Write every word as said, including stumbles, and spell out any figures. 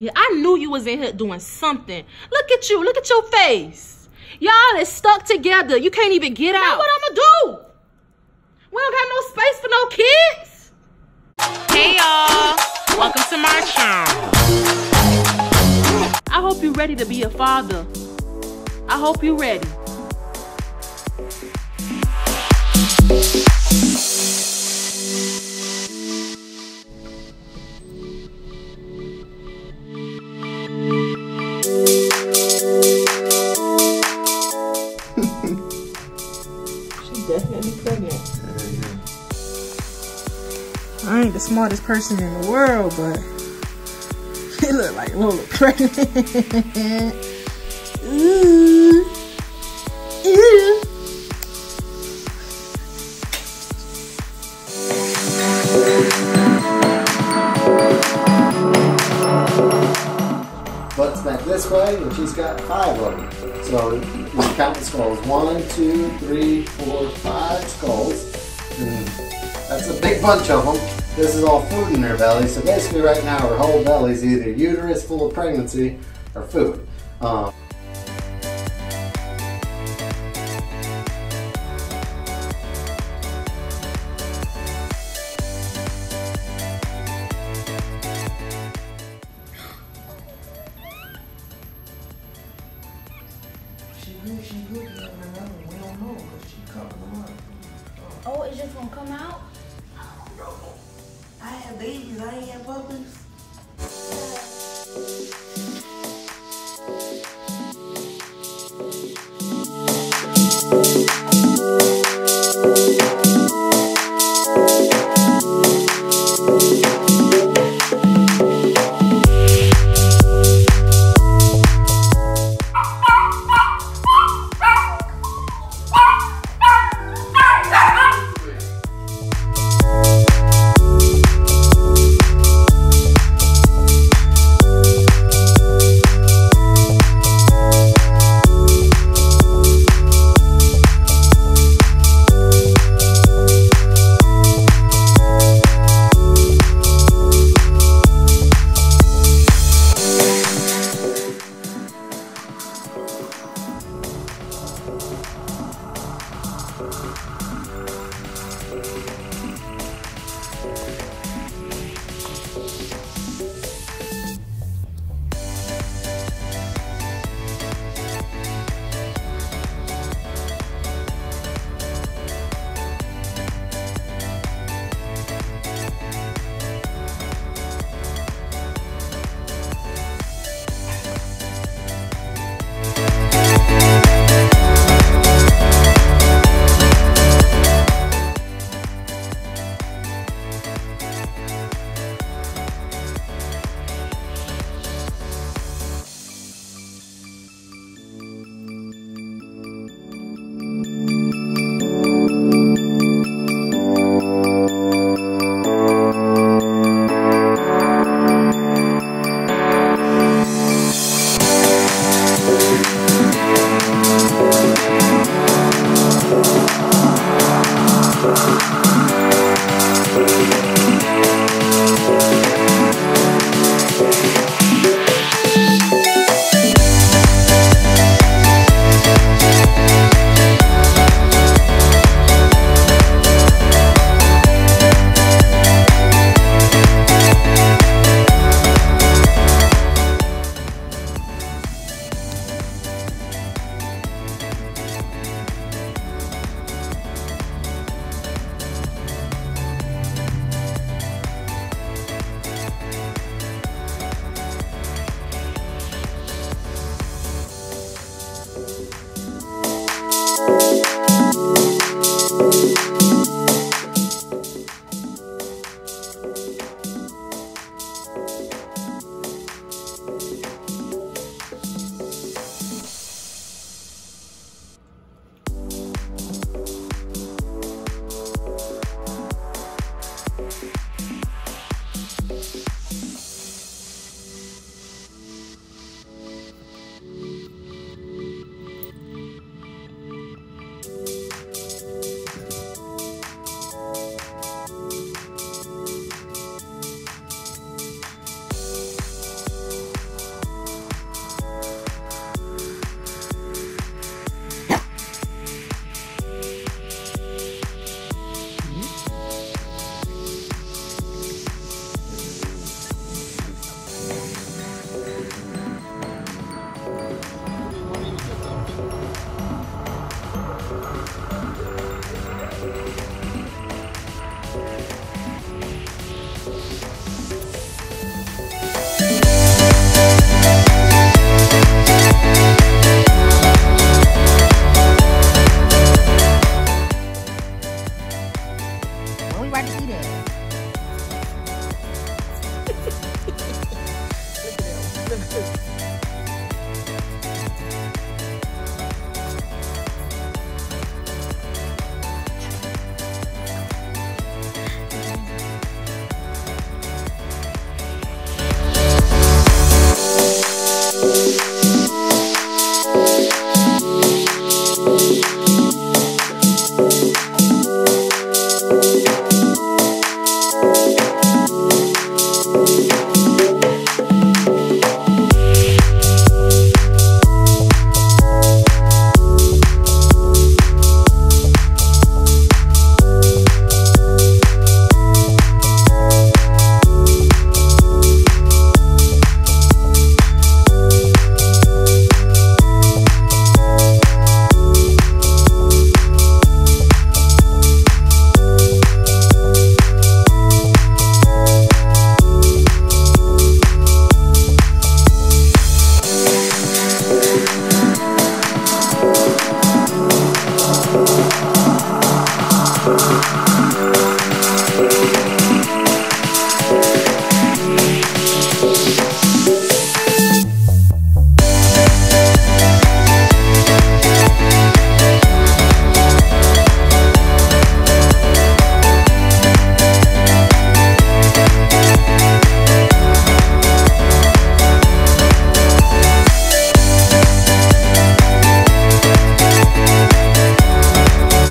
Yeah, I knew you was in here doing something. Look at you. Look at your face. Y'all is stuck together. You can't even get out. Now what I'm gonna do? We don't got no space for no kids. Hey, y'all. Welcome to my channel. I hope you're ready to be a father. I hope you're ready. I ain't the smartest person in the world, but it look like Lola pregnant. Ooh. Ooh. Butt's back this way, and she's got five of them. So we count the skulls. One, two, three, four, five skulls. And that's a big bunch of them. This is all food in her belly. So basically right now her whole belly is either uterus full of pregnancy or food. Um, she good, she good, we don't know because she covered them up. Oh, it's just gonna come out? I don't know. I have babies, I ain't have puppies. Texas.